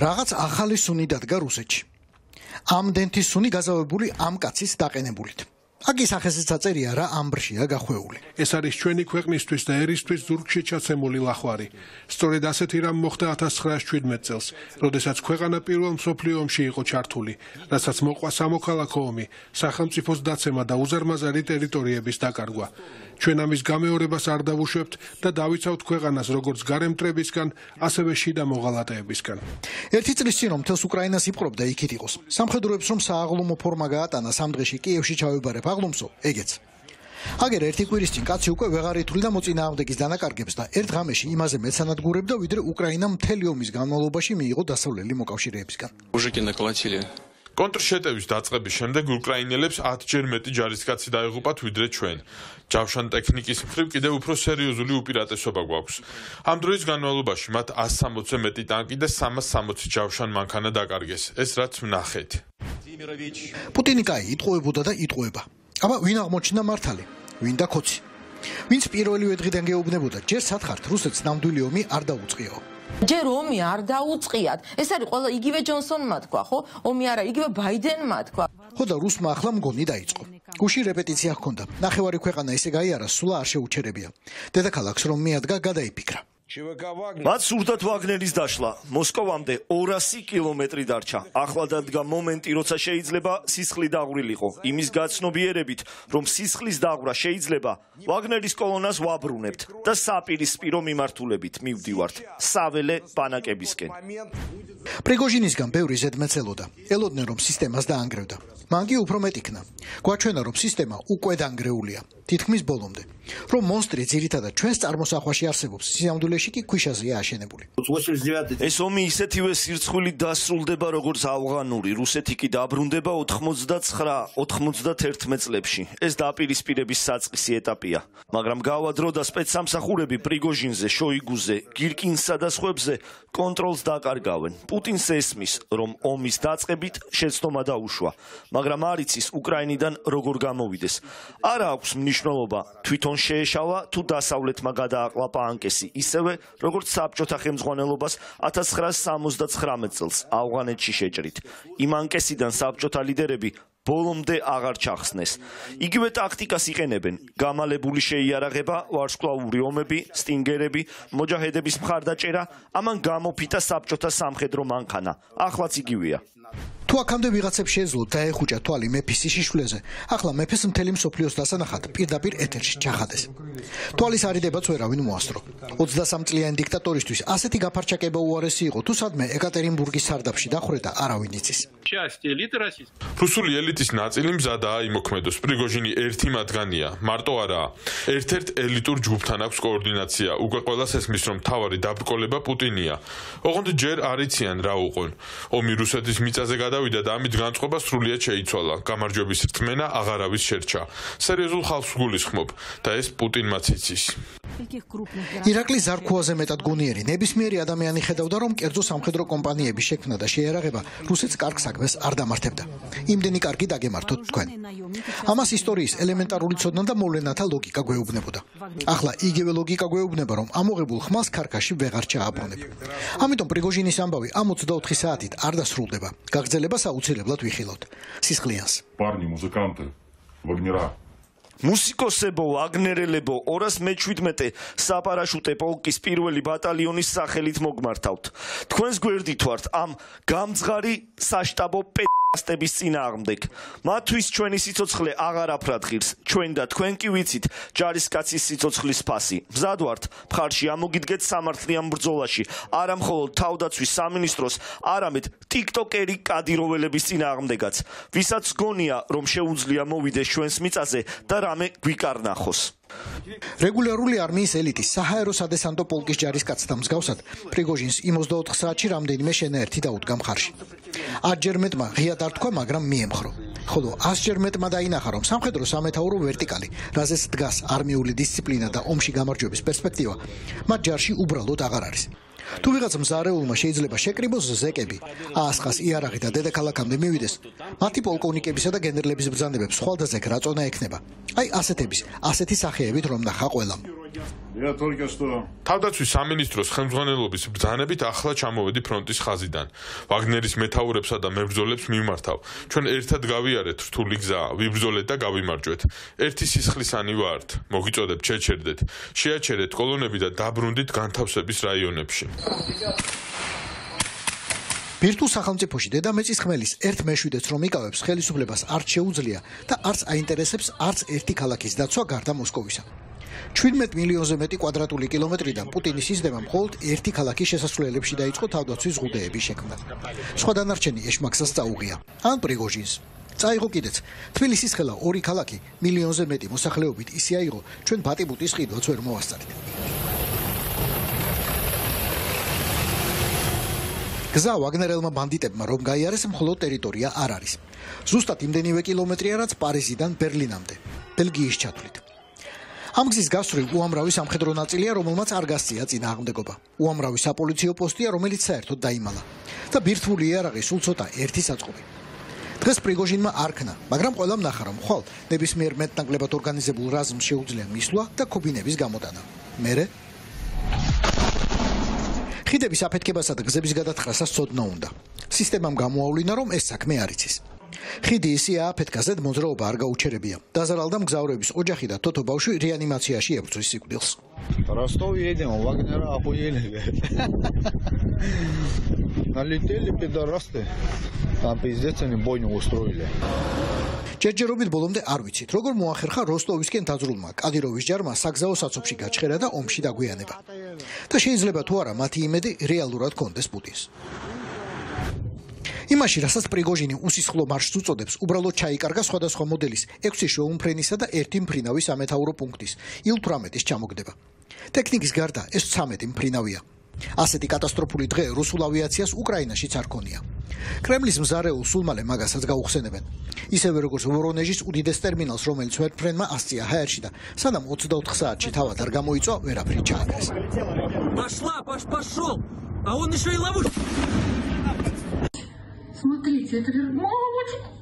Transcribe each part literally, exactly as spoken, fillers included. Ragaz ahali suni datga ruseci. Am denti suni gazavebuli am katsis dakenebulit. Agis axesitsatseriya ra ambrshia gaxveuli. Es aris ჩვენი ქვეყნისთვის და ერისთვის ზურგში ჩაცემული ლახვარი. სწორედ ასეთი რამ მოხდა ათას ცხრაას შვიდმეტ წელს, როდესაც ქვეყანა პირველ მსოფლიო ომში იყო ჩართული, რასაც მოყვა სამოქალაქო ომი, სახელმწიფოს დაცემა და უზარმაზარი ტერიტორიების დაკარგვა. Ჩვენ ამის გამეორებას არ დავუშვებთ და დავიცავთ ქვეყანას როგორც გარემტრებისგან, ასევე შიდა მოღალატეებისგან. ერთი წლის წინ მთელს უკრაინას იპყრობდა იქით იყოს. სამხედროებს რომ სააღლომო ფორმა გაატანა, სამ დღეში კიევში ჩაებარება. Aglumso, egets. Ager erti კვირის წინ კაცი უკვე ვეღარ ითვლიდა მოწინააღმდეგის დანაკარგებს და ერთ ღამეში იმაზე მეცანადგურებდა, ვიდრე უკრაინამ მთელი ომის განმავლობაში მიიღო დასავლელი მოკავშირეებისგან. Мужики наколотили. Კონტრშეტევის დაწყების შემდეგ უკრაინელებს ათჯერ მეტი ჯარისკაცი დაეღუპათ ვიდრე ჩვენ. Ჯავშან ტექნიკის მხრივ კიდევ უფრო სერიოზული უპირატესობა გვაქვს. ამ დროის განმავლობაში მათ ასი სამოცი მეტი ტანკი და სამას სამოცი ჯავშან მანქანა დაკარგეს. ეს რაც ვნახეთ. Პუტინი კაი იტყუებოდა და იტყუება. Აბა ვინ აღმოჩნდა მართალი? ვინ და კოცი? ვინც პირველივე დღიდან გეუბნებოდა, ჯერ სათხართ რუსეთს ნამდვილი ომი არ დაუწყიო. Ჯერ ომი არ დაუწყიათ. ეს არის ყველა იგივე ჯონსონმა თქვა, ხო? ომი არა, იგივე ბაიდენმა თქვა. ხო და რუსმა ახლა მგონი დაიწყო. გუში რეპეტიცია ჰქონდა. ნახევარი ქვეყანა ესე გაიარა, სულა არ შეუჩერებია. დედაქალაქს რომ მიადგა, გადაიფიქრა. Მათ სურდათ ვაგნერის დაშლა. მოსკოვამდე ორასი კილომეტრი დარჩა. ახლა დადგა მომენტი, როცა შეიძლება სისხლი დაღვრილიყო. იმის გაცნობიერებით, რომ სისხლის დაღვრა შეიძლება, ვაგნერის კოლონას ვაბრუნებთ და საპირისპირო მიმართულებით მივდივართ საველე ბანაკებისკენ. პრიგოჟინისგან ბევრი ზედმეტელოდა. ელოდნენ რომ სისტემას დაანგრევდა. მანგი უფრო მეტ იქნა. გვაჩვენა რომ სისტემა უკვე დაანგრეულია. თითქმის ბოლომდე. Რომ მონსტრი ძირითადად ჩვენს წარმოსახვაში არსებობს, სიამდულეში კი ქვიშაზეა აშენებული. ეს ომი ისეთივე სირცხვილი დასრულდება როგორც ავღანური, რუსეთი კი დაბრუნდება ოცდაცხრა ოცდათერთმეტ წლებში. ეს დაპირისპირების საწყისი ეტაპია. მაგრამ გავადრო და სპეცსამსახურები პრიგოჟინზე, შოიგუზე, გირკინსა და სხვებზე კონტროლს დაკარგავენ. პუტინს ესმის, რომ ომის დაწყებით შეცდომა დაუშვა, მაგრამ არ იცის უკრაინიდან როგორ გამოვიდეს. არა აქვს მნიშვნელობა თვითონ შეეშალა თუ დასავლეთმა გადააყლაპა ანკესი ისევე როგორც საბჭოთა ხელმძღვანელობას ათას ცხრაას სამოცდათხრამეტ წელს ავღანეთში შეჭრით. იმ ანკესიდან საბჭოთა ლიდერები ბოლომდე აღარ ჩახსნეს. იგივე ტაქტიკას იყენებენ. გამალებული შეიარაღება, ვარსკვლავური ომები, სტინგერები, მოჯაჰედების მხარდაჭერა, ამან გამოფიტა საბჭოთა სამხედრო მანქანა. ახლაც იგივეა. Თუ აქამდე ვიღაცებს შეეძლო დაეხუჭა თვალი მეფის სიშვლეზე, ახლა მეფეს მთელი მსოფლიოს დასანახად პირდაპირ ეთერში ჩახადეს. თვალის არიდებაც ვერავინ მოასწრო. ოცდასამწლიანი დიქტატორისთვის ასეთი გაფარჩაკება უარესი იყო, თუ სადმე ეკატერინბურგის სარდაფში დახვრეტა არავინ იცის. რუსული ელიტის ნაწილი მზადაა იმოქმედოს. პრიგოჟინი ერთი მათგანია, მარტო არაა. ერთ-ერთ ელიტურ ჯგუფთან აქვს კოორდინაცია. უკვე ყველას ესმის, რომ მთავარი დაბრკოლება პუტინია. ოღონდ ჯერ არ იციან რა უყონ. ომი რუსეთის მიწაზე გადავიდა და ამით განწყობა სრულიად შეიცვალა. გამარჯვების რწმენა აღარავის შერჩა. სერიოზულ ხალხს გულისხმობ და ეს პუტინმაც იცის. ირაკლის ზარქუაზე მეტად გონიერი ნებისმიერი ადამიანი ხედავდა, რომ კერძო სამხედრო კომპანიების შექმნა და შეერაღება რუსეთს კარგ საქმეს არ დამართებდა. იმდენი კარგი დაგემართოთ თქვენ. ამას ისტორიის ელემენტარული ცოდნა და მოვლენათა ლოგიკა გვეუბნებოდა. ახლა იგივე ლოგიკა გვეუბნება, რომ ამოღებულ ხმას ქარქაში ვეღარ ჩააბრუნებ. ამიტომ პრიგოჟინის ამბავი ამ ოცდაოთხი საათით არ დასრულდება. გაგრძელება საოცრებლად ვიხილოთ სისხლიანს. Парни, музыканты, Вагнера. მუსიკოსებო, აგნერელებო, ორას მეჩვიდმეტე საპარაშუტე პოლკის პირველი ბატალიონის სახელით მოგმართავთ. თქვენს გვერდით ვართ ამ გამძღარი საშტაბო პედასტების წინააღმდეგ. მათთვის ჩვენი სიცოცხლე აღარ აფრთხილს. ჩვენ და თქვენ კი ვიცით ჯარისკაცის სიცოცხლის ფასი. მზად ვართ, მხარში ამოგიდგეთ სამართლიან ბრძოლაში, არა მხოლოდ თავდაცვის სამინისტროს, არამედ ტიქტოკერი კადიროველების წინააღმდეგაც, ვისაც გონია, რომ შეუძლია მოვიდეს ჩვენს მიწაზე და რამე გვიკარნახოს. Регулярული არმიის ელიტის საჰაერო სადესანტო პოლკის ჯარისკაცთა მსგავსად, პრიგოჟინს ოცდაოთხ საათში რამდენიმე შენაერთი დაუდგა მხარში. ათჯერ მეტმა ღია დარტყვა, მაგრამ მიემხრო. ხოლო ასჯერ მეტმა დაინახა, რომ სამხედრო სამეთაურო ვერტიკალი, რაზეც დგას არმიული დისციპლინა და ომში გამარჯვების პერსპექტივა, მათ ჯარში უბრალოდ აღარ არის. Თუ ვიღაც მზარეულმა შეიძლება შეკრიბოს ზეკები, აასხას იარაღი და დედაქალაქამდე მივიდეს, მათი პოლკოვნიკებისა და გენერლების ბრძანებებს ხვალდაზეკ რაწონა ექნება. Აი ასეთების, ასეთი სახეებით რომ ნახა ყველამ. თავდაცვის სამინისტროს ხელმძღვანელობის ბრძანებით ახლა ჩამოვედი ფრონტის ხაზიდან. ვაგნერის მეთაურებსა და მებრძოლებს მიმართავ. Ჩვენ ერთად გავიარეთ რთული გზა, ვიბრძოლეთ და გავიმარჯვეთ. ერთი სისხლისანი ვართ, მოგიწოდებ შეჩერდეთ. შეაჩერეთ კოლონები და დაბრუნდით განთავსების რაიონებში. Virtus სახელმწიფოში დედამიწის ხმელის ერთ მეშვიდე რომიკავებს ხელისუფლებას არც შეუძლია და არც აინტერესებს არც ერთი ქალაქის დაცვა გარდა მოსკოვისა. შვიდმეტ მილიონზე მეტი კვადრატული კილომეტრიდან პუტინის სისტემა მხოლოდ ერთი ქალაქის შესასვლელებში დაიწყო თავდაცვის ზღუდეების შექმნა. სხვა დანარჩენი ეშმაკსაც წაუღია. ან პრიგოჟინს. წაიღო კიდეც. თბილისის ხელა ორი ქალაქი მილიონზე მეტი მოსახლეობით ისე აიღო, ჩვენ ბატიბუტის ყიდვაც ვერ მოვასწარით. გზა ვაგნერელმა ბანდიტებმა რომ გაიარეს მხოლოდ ტერიტორია არ არის. ზუსტად იმდენივე კილომეტრია რაც პარიზიდან ბერლინამდე, ბელგიის ჩათვლით. ამ გზის გასწვრივ უამრავი სამხედრო ნაწილია, რომელმაც არ გასწია წინააღმდეგობა. უამრავი საპოლიციო პოსტია, რომელიც საერთოდ დაიმალა. და ბირთვული იარაღი სულ ცოტა ერთი საწყობი. დღეს პრიგოჟინმა არ ქნა, მაგრამ ყველამ ნახა, რომ ხვალ ნებისმიერ მეტნაკლებად ორგანიზებულ რაზმს შეუძლია მისვლა და ქობინების გამოტანა. მერე ხიდების აფეთქებასა და გზების გადათხრასაც ცოდნა უნდა. სისტემამ გამოავლინა, რომ ეს საქმე არ იცის. ხიდი ისეა აფეთქა, ზედ მოძრაობა არ გაუჩერებია. დაზარალდა მგზავრების ოჯახი და თოთო ბავშვი რეანიმაციაში ებრძვის სიკვდილს. Ростов едем, Вагнера охуели. Налетели пидорасты. Там пиздец они бойню устроили. ჯერჯერობით ბოლომდე არ ვიცით, როგორ მოახერხა როსტოვისკენ დაძრულმა კადიროვის ჯარმა საგზაო საცობში გაჩხერა და ომში დაგვიანება. და შეიძლება თუ არა მათი იმედი რეალურად კონდეს პუტინს. იმაში, რასაც პრიგოჟინი უსისხლო მარშს უწოდებს, უბრალოდ ჩაიკარგა სხვადასხვა მოდელის ექვსი შოუმფრენისა და ერთი მფრინავის სამეთაურო პუნქტის, ილ თვრამეტის ჩამოგდება. ტექნიკის გარდა ეს ცამეტი მფრინავია. Aseti კატასტროფული დღე რუსულ ავიაციას უკრაინაშიც არ ქონია. Kremlis მზარეულ სულმალე მაგასაც გაუხსენებენ. ისევე როგორც ვორონეჟის უდიდეს ტერმინალს, რომელიც ვერტფრენმა ასწია ჰაერში და სანამ ოცდაოთხ საათში თავად არ გამოიწვა, ვერაფერი ჩააგდეს. Пошла, паш пошёл. А он ещё и ловушку. Смотрите, это вербовочка.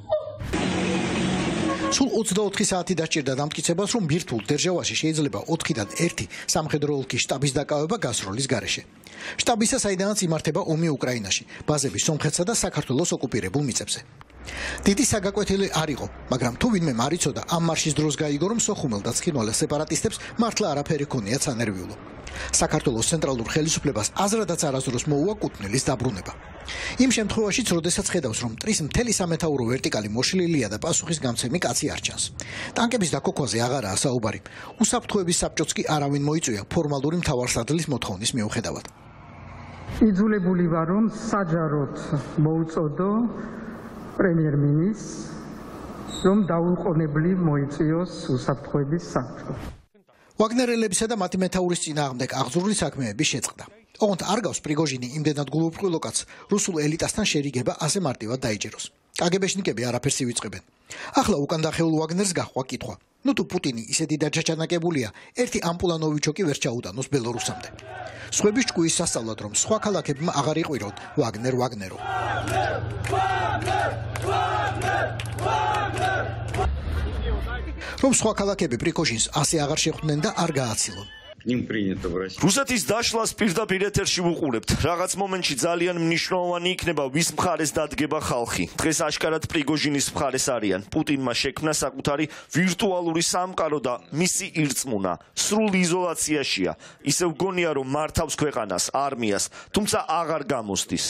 Сул ოცდაოთხი საათი დაჭირდა დამტკიცებას, რომ ბირთვულ დერჟავაში შეიძლება ოთხიდან ერთი სამხედრო ოლქის შტაბის დაკავება გასროლის გარეშე. შტაბისა საიდანაც იმართება ომი უკრაინაში, ბაზები სომხეთსა და საქართველოს ოკუპირებულ მიწებზე. დიდი საგაკვეთილი არ იყო, მაგრამ თუ ვინმე მარიცოდა, ამ მარშის დროს გაიგო, რომ სოხუმელდაც ხინვალე სეპარატისტებს მართლა არაფერი ქონია სანერვიულო. საქართველოს ცენტრალურ ხელისუფლებას აზრადაც არასდროს მოუვა კუთვნილის დაბრუნება. იმ შემთხვევაშიც, როდესაც ხედავს, რომ მტრის მთელი სამეთაურო ვერტიკალი მოშლილია და პასუხის გამცემი კაცი არ ჩანს. ტანკების დაქოქვაზე აღარაა საუბარი. უსაფრთხოების საბჭოც კი არავინ მოიწვია ფორმალური მთავარსარდლის მოთხოვნის მიუხედავად. იძულებული ვარ, რომ საჯაროდ მოუწოდო პრემიერ-მინისტრს, რომ დაუყოვნებლივ მოიწვიოს უსაფრთხოების საბჭო. ვაგნერელებისა და მათი მეთაურის წინააღმდეგ აღძრული საქმეები შეწყდა. ოღონდ არ გავს პრიგოჟინი იმდენად გულუბრყვილო კაც რუსულ ელიტასთან შერიგება ასე მარტივად დაიჯეროს. კაგებეშნიკები არაფერს ივიწყებენ. ახლა უკან დახეულ ვაგნერს გაჰყვა კითხვა. ნუ თუ პუტინი ისეთი დაჯაჭანაკებულია, ერთი ამპულანოვიჩო კი ვერ ჩაუტანოს ბელორუსამდე. სხვების ჭკუის სასწავლად, რომ სხვა ქალაქებმა აღარ იყვირონ ვაგნერ ვაგნერო. Რომ სხვა ქალაქები პრიგოჟინს ასე აღარ შეხვდნენ და არ გააცილონ. რუსეთის დაშლას პირდაპირ ეთერში ვუყურებთ. Რაღაც მომენტში ძალიან მნიშვნელოვანი იქნება ვის მხარეს დადგება ხალხი. დღეს აშკარად პრიგოჟინის მხარეს არიან. პუტინმა შექმნა საკუთარი ვირტუალური სამყარო და მისი ირწმუნა სრულ იზოლაციაშია. ისევ გონია რომ მართავს ქვეყანას, არმიას, თუმცა აღარ გამოსდის.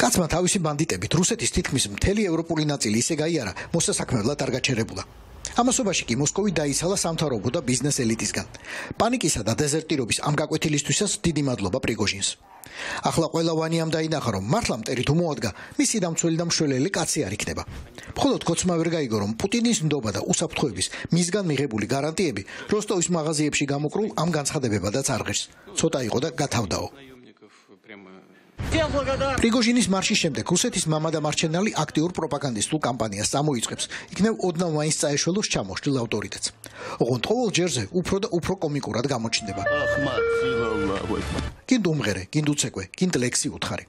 კაცმა თავისი ბანდიტებით რუსეთის თითქმის მთელი ევროპული ნაწილი ისე გაიარა, მოსასაქმებლად არ გაჩერებულა. ამასობაში კი მოსკოვი დაიცალა სამთავრობო და ბიზნეს ელიტისგან. პანიკისა და დეზერტირობის ამ გაკვეთილისთვისაც დიდი მადლობა პრიგოჟინს. ახლა ყველა ვანიამ დაინახა, რომ მართლა მტერით უმოადგა, მისი დამცველი და მშველელი კაცი არ იქნება. მხოლოდ გოცმა ვერ გაიგო, რომ პუტინის ნდობა და უსაფრთხოების მისგან მიღებული გარანტიები როსტოვის მაღაზიებში გამოკრულ ამ განცხადებებადაც არ ღირს. ცოტა იყო და გათავდაო. პრიგოჟინის მარშის შემდეგ რუსეთის მამა და მარჩენალი აქტიურ პროპაგანდისტულ კამპანიას წამოიწყებს. იქნებ ოდნავ მაინც წაეშველოს ჩამოშლილ ავტორიტეტს. ოღონდ ყოველ ჯერზე უფრო და უფრო კომიკურად გამოჩნდება. გინდ უმღერე, გინდ უცეკვე, გინდ ლექსი უთხარი.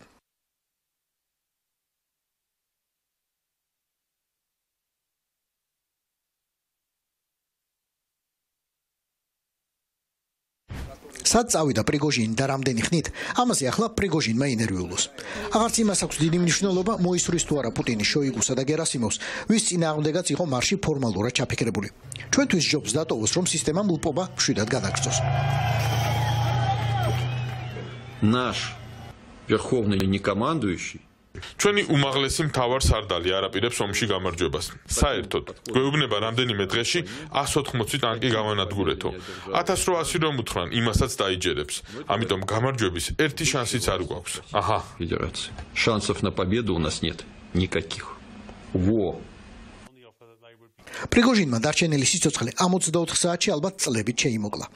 Sați avida Prigozhin daram denihnit, amaz yaxla Prigozhin me inerviulus. Agarci ima saks didi mnishnelova moisris tuara Putini Shoigusa da Gerasimovs, vis inaghmdegats iqo marshi formalura chapikrebuli. Chventuis jobs datovus, rom sistemam ulpoba mshvidat gadagzos. Nash verkhovny kommanduющий ჩვენი უმაღლესი მთავარ სარდალი არაპირებს ომში გამარჯვებას. Საერთოდ, გვეუბნება რამდენიმე დღეში εκατόν ოცი ტანკი გავანადგურეთო. ათას რვაასი რომ უთხრან, იმასაც დაიჯერებს. Ამიტომ გამარჯვების ერთი შანსიც არ გვაქვს. Აჰა, ფედერაცია. Шансов на победу у нас нет никаких. Во. Პრიგოჟინმა დარჩენილი სიცოცხლე ოცდაოთხ საათში ალბათ წლებით შეიმოგლა.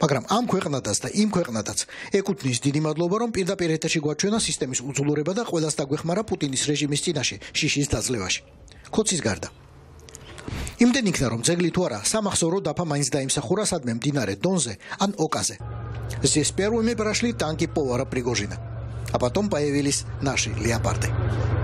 Მაგრამ ამ ქვეყნადაც და იმ ქვეყნადაც ეკუთვნის დიდი მადლობა, რომ პირდაპირ ეთერში გვაჩვენა სისტემის უძლურება და ყველას დაგვეხმარა პუტინის რეჟიმის წინაშე შიშის დაძლევაში. Ქოცის გარდა. Იმდენ იქნა, რომ ძეგლი თუ არა, სამახსოვრო დაფა მაინც დაიმსახურა სადმე მდინარე დონზე ან ოკაზე. Здесь первыми прошли танки повара Пригожина, а потом появились наши леопарды.